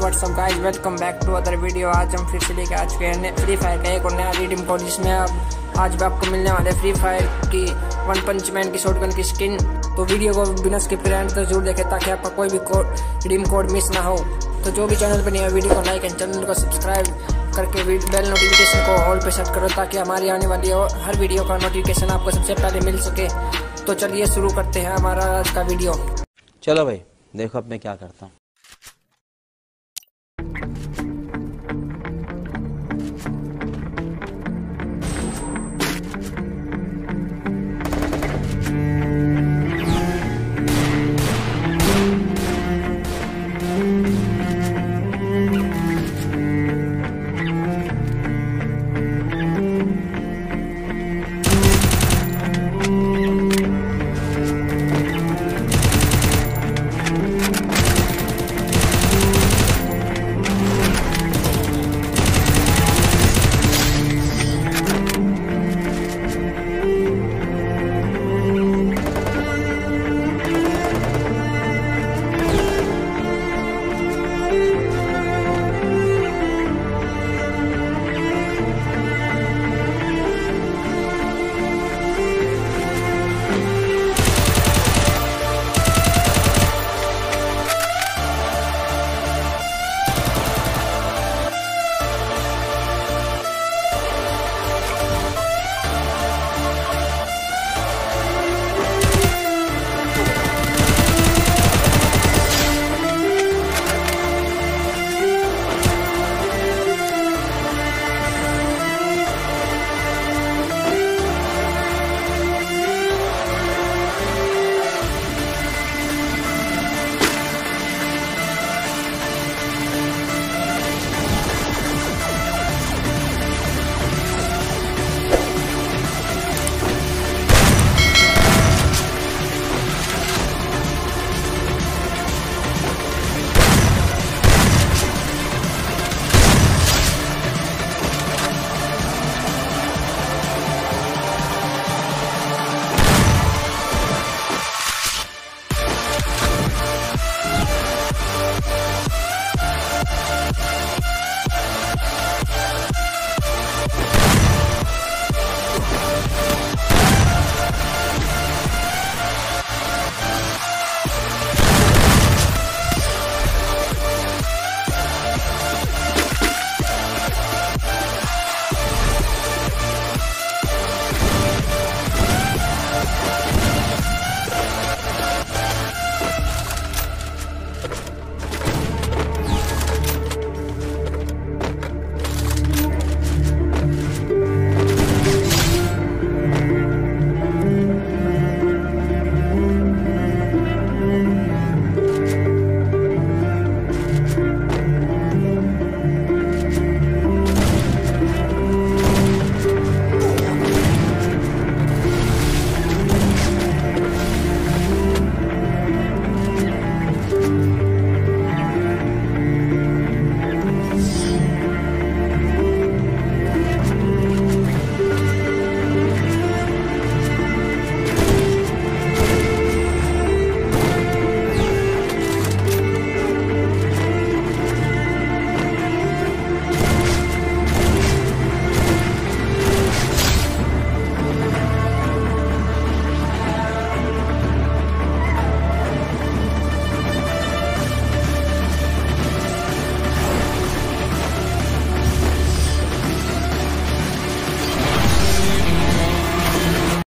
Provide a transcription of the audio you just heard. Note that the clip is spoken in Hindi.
WhatsApp guys, welcome back to other video. आज हम फिर से लेके आ चुके हैं फ्री फायर का एक और नया रिडीम कोड, जिसमें आज भी आपको मिलने वाले फ्री फायर की वन पंच मैन की शॉटगन की स्किन। तो वीडियो को बिना स्किप किए अंत तक जरूर देखें ताकि आपका कोई भी रिडीम कोड मिस ना हो। तो जो भी चैनल पर नया वीडियो को लाइक एंड चैनल को सब्सक्राइब करके बेल नोटिफिकेशन को ऑल पर सेट करो ताकि हमारी आने वाली हर वीडियो का नोटिफिकेशन आपको सबसे पहले मिल सके। तो चलिए शुरू करते हैं हमारा आज का वीडियो। चलो भाई देखो अब मैं क्या करता हूँ।